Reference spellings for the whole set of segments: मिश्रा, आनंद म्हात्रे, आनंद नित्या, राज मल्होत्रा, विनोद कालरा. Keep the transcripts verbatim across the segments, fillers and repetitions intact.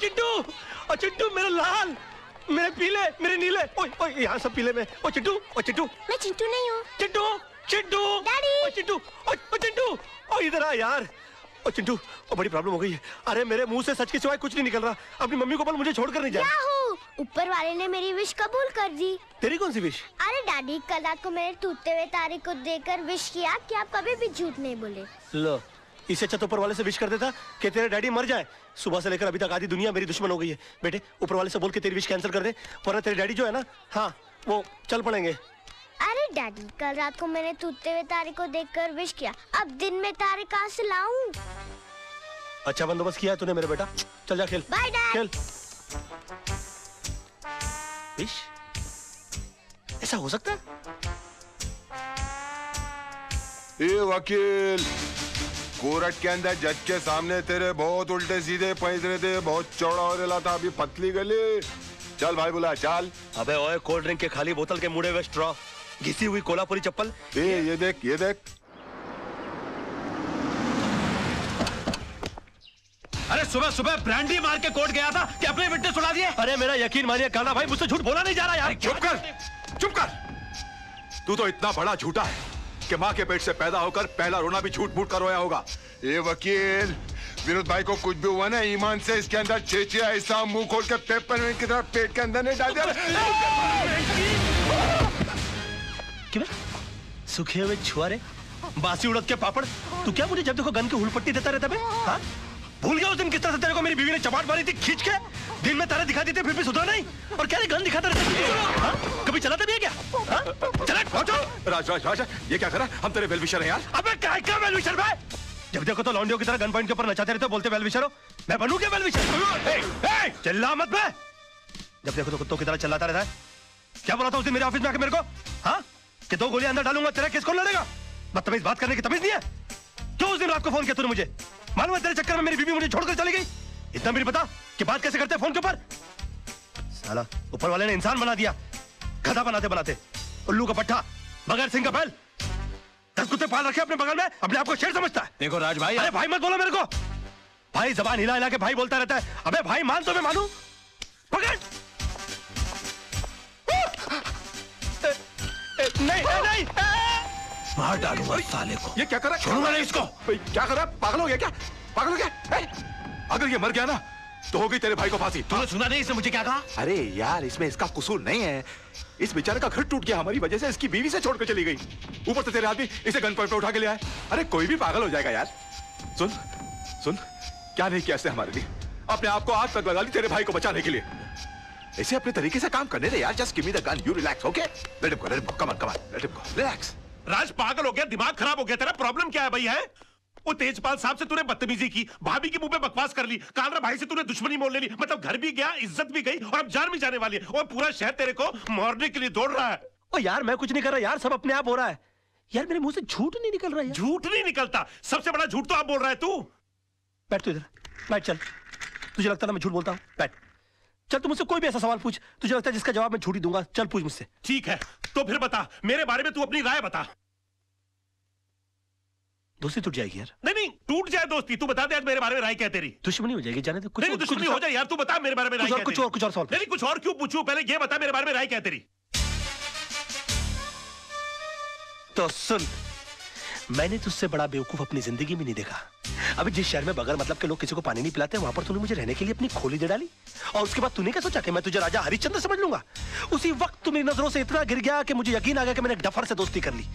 चिंटू, ओ चिंटू मेरा लाल, मेरे पीले, मेरे नीले, ओए ओए यहाँ सब पीले में, ओ चिंटू, ओ चिंटू, मैं चिंटू नहीं हूँ, चिंटू, चिंटू, डैडी, ओ चिंटू, ओ ओ चिंटू, ओ इधर आ यार, ओ चिंटू, ओ बड़ी प्रॉब्लम हो गई है, अरे मेरे मुंह से सच के सिवाय कुछ नहीं निकल रहा, अपनी मम्मी को बोल मुझे छोड़कर नहीं जाए। ऊपर वाले ने मेरी विश कबूल कर दी। तेरी कौन सी विश? अरे डैडी कल रात को मैंने टूटते हुए तारे को देकर विश किया कि आप कभी भी झूठ नहीं बोले। लो, इससे अच्छा तो ऊपर वाले से विश कर देता कि तेरे डैडी मर जाए। सुबह से लेकर अभी तक आधी दुनिया मेरी दुश्मन हो गई है। बेटे ऊपर वाले से बोल के तेरी विश कैंसिल कर दे, वरना तेरे डैडी जो है ना, हाँ वो चल पड़ेंगे। अरे डैडी कल रात को मैंने टूटते हुए तारे को देख कर विश किया, अब दिन में तारे कहाँ से लाऊं? अच्छा बंदोबस्त किया तूने मेरे बेटा, चल जा खेल खेल। ऐसा हो सकता है? ए वकील, कोर्ट के अंदर जज के सामने तेरे बहुत उल्टे सीधे पैसे थे, बहुत चौड़ा हो रहा था, अभी पतली गली। चल भाई बुला चल। अबे ओए कोल्ड ड्रिंक के खाली बोतल के मुड़े हुए स्ट्रॉ, घिसी हुई कोलापुरी चप्पल। ए ये देख ये देख। अरे सुबह सुबह ब्रांडी मार के कोर्ट गया था कि अपने विटनेस सुना दिए। अरे मेरा यकीन मानिए काला भाई, मुझसे झूठ बोला नहीं जा रहा यार। चुप कर, चुप कर। तू तो इतना बड़ा झूठा है कि माँ के पेट से पैदा होकर पहला रोना भी झूठ मूठ कर रोया होगा। ये वकील, विनोद भाई को कुछ भी हुआ ना, ईमान से इसके अंदर छेचिया ऐसा मुंह खोल के पेपर में की तरह पेट के अंदर नहीं डाल दिया। सूखे हुए छुआरे, बासी उड़द के पापड़, तू क्या मुझे जब देखो गन की हुलपट्टी देता रहता है? भूल गया उस दिन किस तरह से तेरे को मेरी बीवी ने चपाट मारी थी खींच के? दिन में तारे दिखा देते फिर भी सुधरा नहीं, और क्या गन दिखाता रहता? कभी चलाता भी है क्या? चला पहुंचो। राज राज राज ये क्या करा? हम तेरे वेलविशर हैं यार। अबे क्या क्या वेलविशर भाई? जब देखो तो लॉन्डियों की तरह गन पॉइंट के ऊपर नचाते रहते हो, बोलते वेलविशर हो। मैं बनू क्या वेलविशर? चिल्ला मत बे। जब देखो तो कुत्तों की तरह चिल्लाता रहता है। क्या बोला था उस दिन मेरे ऑफिस में आके मेरे को, हाँ कि दो गोलियां अंदर डालूंगा तेरा केस कौन लड़ेगा? बदतमीज, बात करने की तमीज नहीं है। क्यों उस दिन रात को फोन किया तूने मुझे? मालूम है तेरे चक्कर में मेरी बीवी मुझे छोड़कर चली गई। इतना भी नहीं पता कि बात कैसे करते हैं फोन के ऊपर। साला ऊपर वाले ने इंसान बना दिया, गधा बनाते बनाते। उल्लू का पट्टा, बगैर सिंह का बैल, दस कुत्ते पाल रखे अपने बगल में, अपने आप को शेर समझता है। देखो राज भाई, अरे भाई मत बोलो मेरे को भाई, जबान हिला हिला के भाई बोलता रहता है। अबे भाई मान तो मैं मानू, पकड़ नहीं नहीं मार डालूंगा साले को। ये क्या करा? छोड़ूंगा नहीं इसको। क्या करा? पागल हो गया क्या? पागल हो गया? अगर ये मर गया ना तो होगी तेरे भाई को फांसी। तूने सुना नहीं इसने मुझे क्या कहा? अरे यार इसमें इसका कसूर नहीं है, इस बेचारे का घर टूट गया हमारी वजह से, इसकी बीवी से छोड़कर चली गई, ऊपर से तेरे आदमी इसे गन पॉइंट पर उठा के ले आए। अरे कोई भी पागल हो जाएगा यार। सुन सुन क्या नहीं किया इसने हमारे लिए, अपने आप को आग तक लगा ली तेरे भाई को बचाने के लिए। ऐसे अपने तरीके से काम करने दे यार। Just give me the gun, you relax, okay? Let him go, let him go, come on come on, let him go, relax. Raj पागल हो गया, दिमाग खराब हो गया तेरा? प्रॉब्लम क्या है भाई? है वो तेजपाल साहब से तूने बदतमीजी की, भाभी के मुंह पे बकवास कर ली, कालरा भाई से तूने दुश्मनी मोल ले ली, मतलब घर भी गया, इज्जत भी गई, और अब जान भी जाने वाली है, और पूरा शहर तेरे को मारने के लिए दौड़ रहा है। ओ यार मैं कुछ नहीं कर रहा यार, सब अपने आप हो रहा है यार, मेरे मुंह से झूठ नहीं निकल रहा है। झूठ नहीं निकलता, सबसे बड़ा झूठ तो आप बोल रहा है। तू बैठ, तू इधर बैठ। चल तुझे लगता है मैं झूठ बोलता हूँ? बैठ चल, तू मुझसे कोई भी ऐसा सवाल पूछ तुझे लगता है जिसका जवाब मैं झूठी दूंगा, चल पूछ मुझसे। ठीक है तो फिर बता, मेरे बारे में तू अपनी राय बता। दोस्ती टूट जाएगी यार। नहीं नहीं टूट जाए दोस्ती, तू बता दे आज मेरे बारे में राय क्या है तेरी? दुश्मनी हो जाएगी, जाने दे। कुछ नहीं दुश्मनी हो जाए यार, तू बता मेरे बारे में राय क्या है? कुछ और कुछ और सवाल। नहीं कुछ और क्यों पूछूं, पहले ये बता मेरे बारे में राय क्या है तेरी? तो सुन, मैंने तुझसे बड़ा बेवकूफ अपनी जिंदगी में नहीं देखा। अभी जिस शहर में बगैर मतलब के लोग किसी को पानी नहीं पिलाते, वहां पर तूने मुझे रहने के लिए अपनी खोली दे डाली, और उसके बाद तूने क्या सोचा कि मैं तुझे राजा हरिश्चंद्र समझ लूंगा? उसी वक्त तू मेरी नजरों से इतना गिर गया कि मुझे यकीन आ गया कि मैंने एक डफर से दोस्ती कर ली।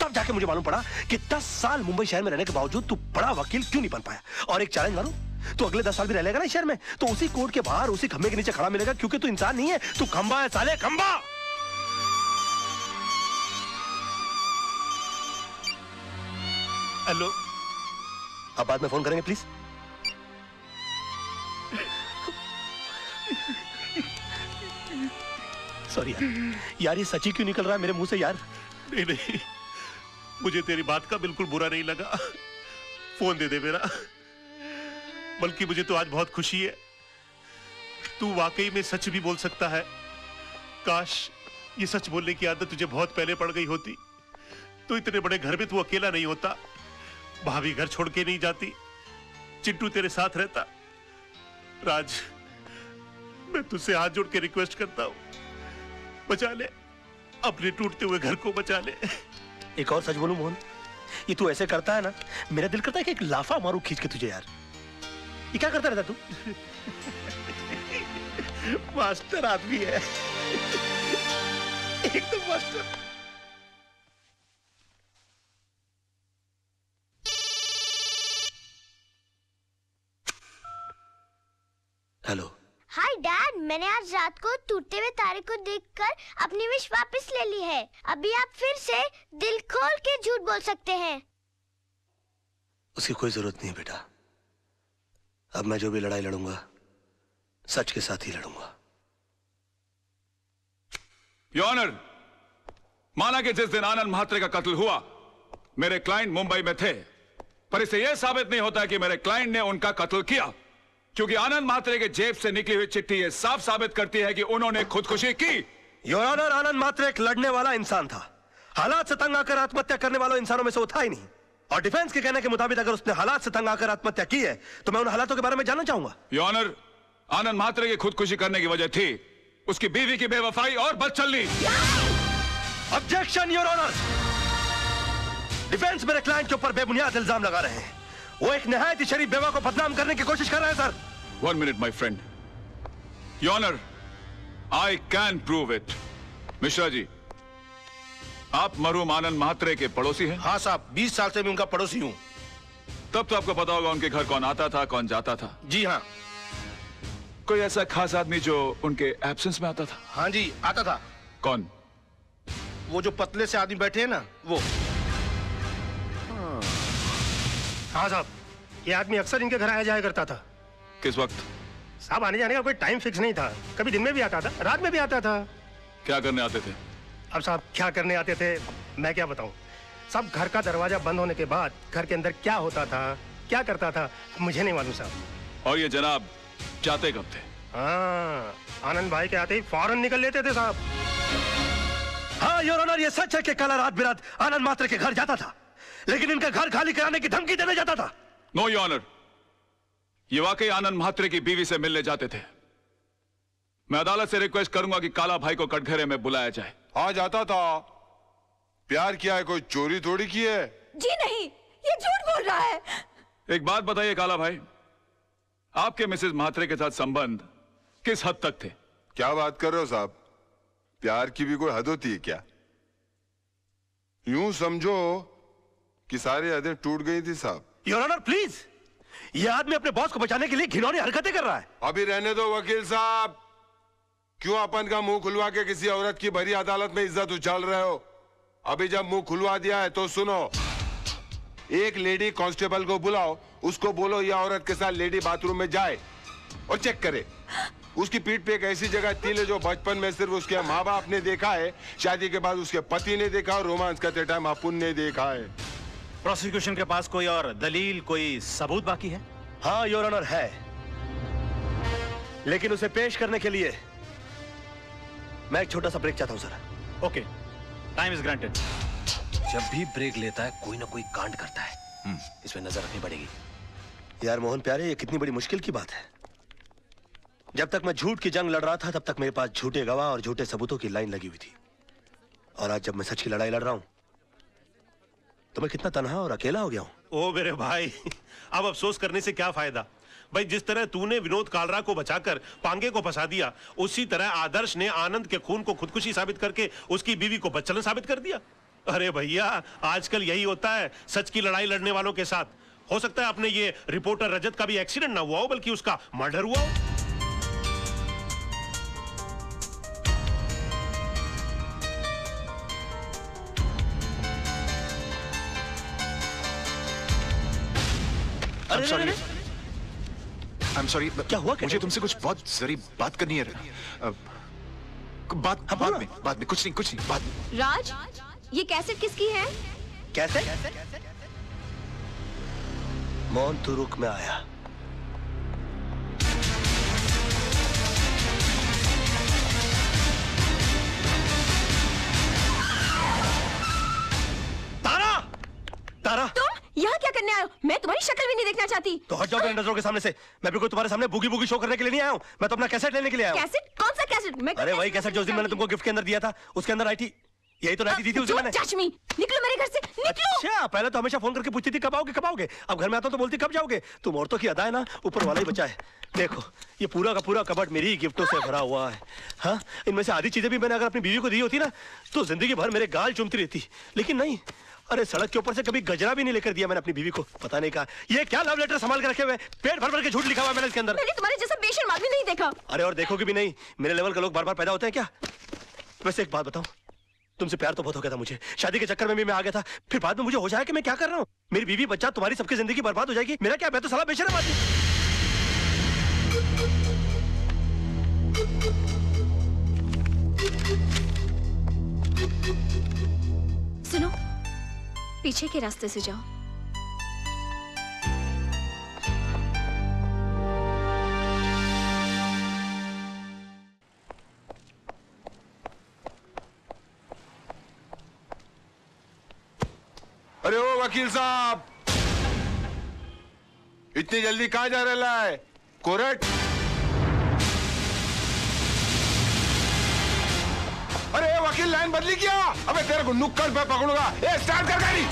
तब जाके मुझे मालूम पड़ा कि दस साल मुंबई शहर में रहने के बावजूद तू बड़ा वकील क्यों नहीं बन पाया। और एक चैलेंज मालूम, तो अगले दस साल भी रह लेगा ना शहर में, तो उसी कोर्ट के बाहर उसी खंभे के नीचे खड़ा मिलेगा, क्योंकि तू इंसान नहीं है, तू खंभा है साले, खंभा। हेलो, आप बाद में फोन करेंगे प्लीज? सॉरी यार, यार ये सच्ची क्यों निकल रहा है मेरे मुंह से यार? नहीं नहीं मुझे तेरी बात का बिल्कुल बुरा नहीं लगा, फोन दे दे मेरा, बल्कि मुझे तो आज बहुत खुशी है, तू वाकई में सच भी बोल सकता है। काश ये सच बोलने की आदत तुझे बहुत पहले पड़ गई होती, तो इतने बड़े घर में तू अकेला नहीं होता, भाभी घर छोड़ के नहीं जाती, चिंटू तेरे साथ रहता। राज मैं तुझसे हाथ जोड़ के रिक्वेस्ट करता हूँ, बचा ले अपने टूटते हुए घर को, बचा ले। एक और सच बोलूं मोहन, ये तू ऐसे करता है ना, मेरा दिल करता है कि एक लाफा मारू खींच के तुझे। यार ये क्या करता रहता तू? मास्टर आदमी है एकदम मास्टर। हेलो। हाय डैड, मैंने आज रात को टूटते हुए तारे को देखकर अपनी विश वापस ले ली है। अभी आप फिर से दिल खोल के झूठ बोल सकते हैं। उसकी कोई जरूरत नहीं बेटा, अब मैं जो भी लड़ाई लड़ूंगा सच के साथ ही लड़ूंगा। योर ऑनर, माना कि जिस दिन आनंद म्हात्रे का कत्ल हुआ मेरे क्लाइंट मुंबई में थे, पर इससे यह साबित नहीं होता कि मेरे क्लाइंट ने उनका कत्ल किया, क्योंकि आनंद म्हात्रे के जेब से निकली हुई चिट्ठी ये साफ साबित करती है कि उन्होंने खुदकुशी की। योर ऑनर, आनंद म्हात्रे एक लड़ने वाला इंसान था। हालात से तंग आकर आत्महत्या करने वालों इंसानों में से वो था ही नहीं। और डिफेंस के कहने के मुताबिक अगर उसने हालात से तंग आकर आत्महत्या की है तो मैं उन हालातों के बारे में जानना चाहूंगा। योर ऑनर, आनंद म्हात्रे की खुदकुशी करने की वजह थी उसकी बीवी की बेवफाई और बदचलनी। Objection your honour. डिफेंस मेरे क्लाइंट के ऊपर बेबुनियाद इल्जाम लगा रहे हैं। वो एक निहायत शरीफ बेवा को बदनाम करने की कोशिश कर रहा है sir. One minute my friend. Your honour, I can prove it. मिश्रा ji, आप मरहूम आनंद म्हात्रे के पड़ोसी हैं? हाँ साहब, बीस साल से मैं उनका पड़ोसी हूँ। तब तो आपको पता होगा उनके घर कौन आता था कौन जाता था। जी हाँ। कोई ऐसा खास आदमी जो उनके एब्सेंस में आता था? हाँ जी आता था। कौन? वो जो पतले से आदमी बैठे है ना वो। हाँ साहब, ये आदमी अक्सर इनके घर आया जाया करता था। किस वक्त? साहब आने जाने का कोई टाइम फिक्स नहीं था, कभी दिन में भी आता था रात में भी आता था। क्या करने आते थे? अब साहब क्या करने आते थे मैं क्या बताऊं साहब, घर का दरवाजा बंद होने के बाद घर के अंदर क्या होता था क्या करता था मुझे नहीं मालूम साहब। और ये जनाब जाते कब थे? हाँ, आनंद भाई के आते ही फौरन निकल लेते थे साहब। हाँ योर ऑनर, ये सच है कि काला रात बिरात आनंद म्हात्रे के घर जाता था, लेकिन इनका घर खाली कराने की धमकी देने जाता था। नो योर ऑनर, ये वाकई आनंद म्हात्रे की बीवी से मिलने जाते थे। मैं अदालत से रिक्वेस्ट करूंगा कि काला भाई को कटघरे में बुलाया जाए। आ जाता था, प्यार किया है, कोई चोरी थोड़ी की है। जी नहीं, ये झूठ बोल रहा है। एक बात बताइए काला भाई, आपके मिसेज म्हात्रे के साथ संबंध किस हद तक थे? क्या बात कर रहे हो साहब, प्यार की भी कोई हद होती है क्या? यूं समझो कि सारी हदें टूट गई थी साहब। योर ऑनर प्लीज, ये आदमी अपने बॉस को बचाने के लिए घिनौनी हरकतें कर रहा है। अभी रहने दो वकील साहब, क्यों अपन का मुंह खुलवा के किसी औरत की भरी अदालत में इज्जत उछाल रहे हो? अभी जब मुंह खुलवा दिया है तो सुनो, एक लेडी कांस्टेबल को बुलाओ, उसको बोलो यह औरत के साथ लेडी बाथरूम में जाए और चेक करे। उसकी पीठ पे एक ऐसी जगह तिल है जो बचपन में सिर्फ उसके माँ बाप ने देखा है, शादी के बाद उसके पति ने देखा और रोमांस करते टाइम अपुन ने देखा है। प्रोसिक्यूशन के पास कोई और दलील कोई सबूत बाकी है? हाँ योर ऑनर है, लेकिन उसे पेश करने के लिए मैं एक छोटा सा ब्रेक चाहता हूं sir. Okay, time is granted. जब भी ब्रेक लेता है कोई ना कोई कांड करता है, इसमें नजर रखनी पड़ेगी। यार मोहन प्यारे, ये कितनी बड़ी मुश्किल की बात है। जब तक मैं झूठ की जंग लड़ रहा था तब तक मेरे पास झूठे गवाह और झूठे सबूतों की लाइन लगी हुई थी, और आज जब मैं सच की लड़ाई लड़ रहा हूँ तो मैं कितना तनहा और अकेला हो गया हूँ। ओ मेरे भाई, अब अफसोस करने से क्या फायदा भाई। जिस तरह तूने विनोद कालरा को बचाकर पांगे को फंसा दिया, उसी तरह आदर्श ने आनंद के खून को खुदकुशी साबित करके उसकी बीवी को बदचलन साबित कर दिया। अरे भैया, आजकल यही होता है सच की लड़ाई लड़ने वालों के साथ। हो सकता है अपने ये रिपोर्टर रजत का भी एक्सीडेंट ना हुआ हो, बल्कि उसका मर्डर हुआ हो। I'm sorry. I'm sorry. क्या हुआ? मुझे तुमसे कुछ बहुत जरूरी बात करनी है। uh, बात हाँ, बाद में बाद में कुछ नहीं कुछ नहीं बाद में। राज, ये कैसेट किसकी है? कैसेट? मौन तुरुक में आया। तारा, तारा, तुम यहाँ क्या करने आए हो? मैं तुम्हारी शक्ल भी नहीं देखना चाहती। तो हट जाओ मेरे नजरों के सामने से। मैं बिल्कुल तुम्हारे सामने बूगी बूगी शो करने के लिए नहीं आया हूँ। मैं तो अपना कैसेट लेने के लिए आया हूँ। कैसेट? कौन सा कैसेट? मैं अरे वही कैसेट जो दिन मैंने तुमको गिफ्ट के अंदर दिया था, उसके अंदर आई थी यही तो राइटी दी थी उसे मैंने। चश्मी निकलो मेरे घर से, निकलो। अच्छा पहले तो हमेशा फोन करके पूछती थी कब आओगे कब आओगे, अब घर में आता हूं तो बोलती कब जाओगे। तुम औरतों की अदा है ना, ऊपर वाला ही बचा है। देखो ये पूरा का पूरा कबर्ड मेरी गिफ्टों से भरा हुआ है। हाँ इनमें से आधी चीजें भी मैंने अगर अपनी बीवी को दी होती ना तो जिंदगी भर मेरे गाल चूमती रहती, लेकिन नहीं। अरे सड़क के ऊपर से कभी गजरा भी नहीं लेकर दिया मैंने अपनी बीवी को। पता नहीं कहा ये क्या लव लेटर संभाल के रखे हुए, पेट भर भर के झूठ लिखा हुआ मैंने इसके अंदर। मैंने तुम्हारे जैसा बेशर्म आदमी नहीं देखा। अरे और देखोगे भी नहीं, मेरे लेवल के लोग बार बार पैदा होते हैं क्या? वैसे एक बात बताऊं, तुमसे प्यार तो बहुत हो गया था मुझे, शादी के चक्कर में भी मैं आ गया था, फिर बाद में मुझे होश आया कि मैं क्या कर रहा हूँ। मेरी बीवी बच्चा तुम्हारी सबकी जिंदगी बर्बाद हो जाएगी, मेरा क्या? मैं तो साला बेशर्म आदमी। सुनो, पीछे के रास्ते से जाओ। अरे ओ वकील साहब, इतनी जल्दी कहाँ जा रहा है? कोर्ट? अरे वकील लाइन बदली क्या? अबे तेरे को नुक्कड़ पे पकड़ूंगा। ए स्टार्ट कर गाड़ी।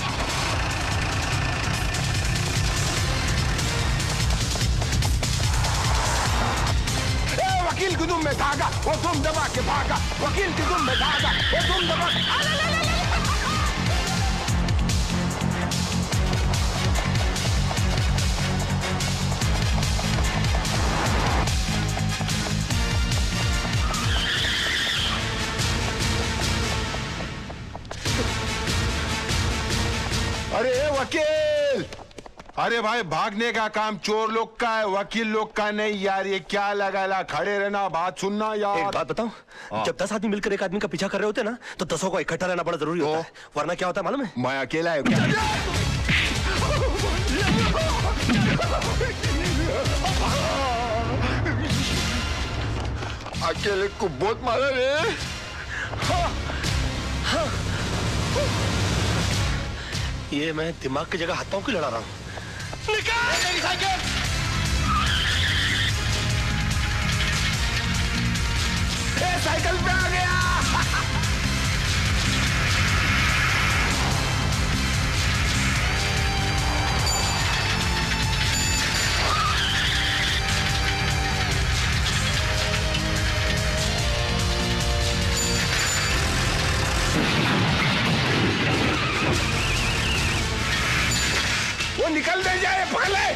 ए वकील की धुन में धागा वो तुम दबा के भागा, वकील की धुन में धागा वो तुम दबा के। अरे वकील, अरे भाई भागने का काम चोर लोग का है, वकील लोग का नहीं यार। ये क्या लगा ला, खड़े रहना, बात सुनना यार। एक बात बताऊं, जब दस आदमी मिलकर एक आदमी का पीछा कर रहे होते ना तो दसों को इकट्ठा रहना बड़ा जरूरी होता है, वरना क्या होता है मालूम है? मैं अकेला है क्या? अकेले को बहुत मारा रे। हा, हा, ये मैं दिमाग की जगह हाथ पांव की लड़ा रहा हूं। निकाल मेरी साइकिल। ए साइकिल पे आ गया। निकल दे जाए, पकड़ ले।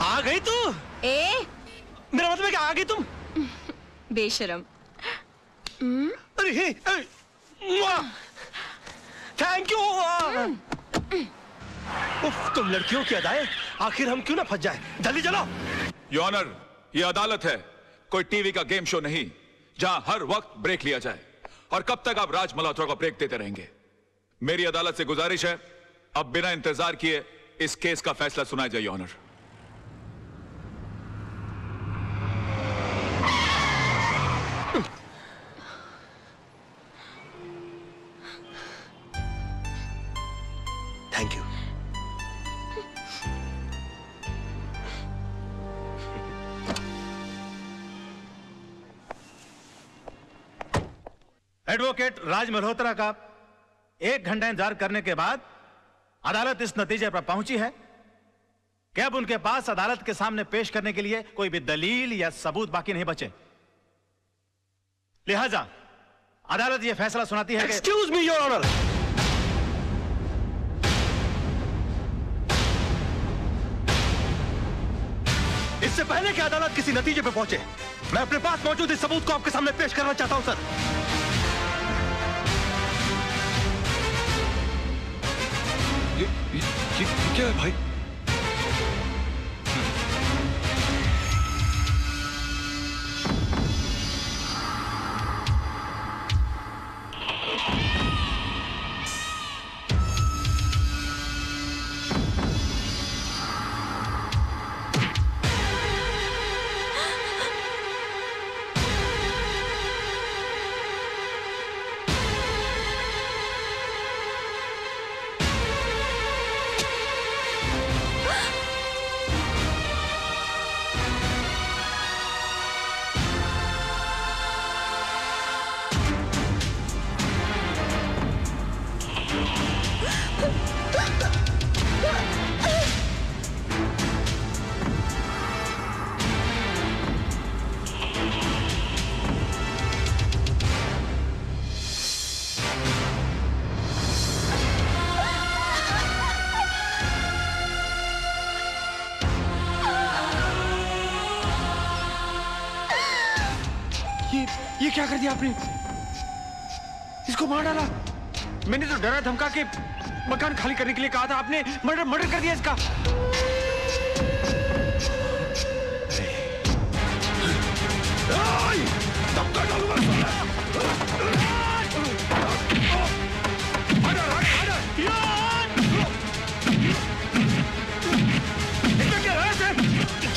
आ गई तू? ए मेरा मतलब क्या, आ गई तुम? बेशरम। अरे हे, थैंक यू। उफ, तुम लड़कियों की अदाएं, आखिर हम क्यों ना फंस जाए। जल्दी चलो। योर ऑनर, ये अदालत है, कोई टीवी का गेम शो नहीं जहां हर वक्त ब्रेक लिया जाए। और कब तक आप राज मल्होत्रा को ब्रेक देते रहेंगे? मेरी अदालत से गुजारिश है, अब बिना इंतजार किए इस केस का फैसला सुनाया जाए। Your honour, thank you. Advocate राज मल्होत्रा का एक घंटा इंतजार करने के बाद अदालत इस नतीजे पर पहुंची है कि अब उनके पास अदालत के सामने पेश करने के लिए कोई भी दलील या सबूत बाकी नहीं बचे। लिहाजा अदालत यह फैसला सुनाती है। एक्सक्यूज मी योर ऑनर, इससे पहले कि अदालत किसी नतीजे पर पहुंचे मैं अपने पास मौजूद इस सबूत को आपके सामने पेश करना चाहता हूं। सर ये, ये, ये क्या है भाई? ये क्या कर दिया आपने? इसको मार डाला। मैंने तो डरा धमका के मकान खाली करने के लिए कहा था, आपने मर्डर मर्डर कर दिया इसका।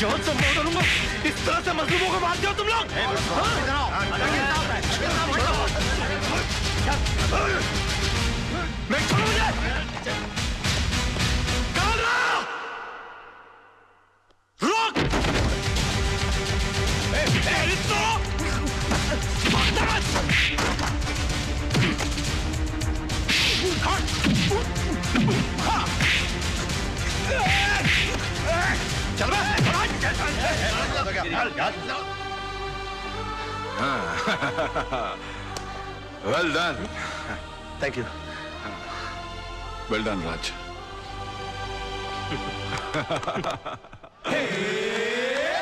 जॉन सब मार दूंगा। इस तरह से मजलूमों को मारते हो तुम लोग। कालरा रोक। चल बे। Well done, thank you, well done Raj.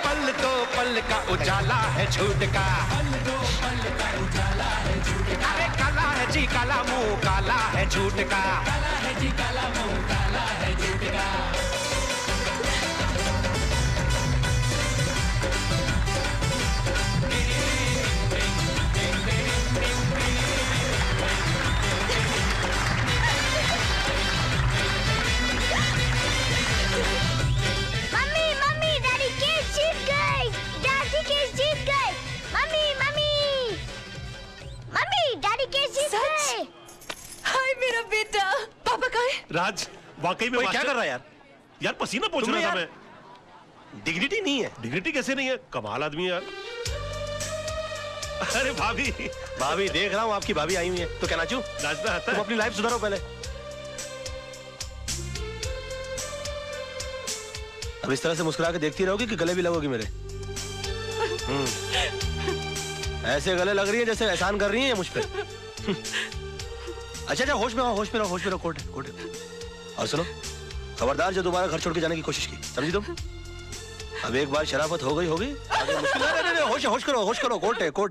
पल दो पल का उजाला है झूठ का, पल दो पल का उजाला है झूठ का। अरे काला है जी काला मुंह, काला है झूठ का, काला है जी काला मुंह, काला है झूठ का। राज वाकई में क्या कर रहा है यार? यार पसीना पोंछ रहा था मैं। डिग्निटी नहीं है। डिग्निटी कैसे नहीं है? कमाल आदमी है यार। अरे भाभी भाभी देख रहा हूँ आपकी भाभी आई हुई है, तो क्या नाचू? नाचना आता है। तुम अपनी लाइफ सुधारो पहले। अब इस तरह से मुस्कुरा के देखती रहोगी कि गले भी लगोगी मेरे? ऐसे गले लग रही है जैसे एहसान कर रही है मुझ पर। अच्छा अच्छा, होश में रहो, होश में रहो, होश में रहो। Court court. और सुनो, खबरदार जो दोबारा घर छोड़ के जाने की कोशिश की, समझी तुम? अब एक बार शराफत हो गई होगी, आगे मुश्किल। होश होश करो, होश करो। कोट है कोट।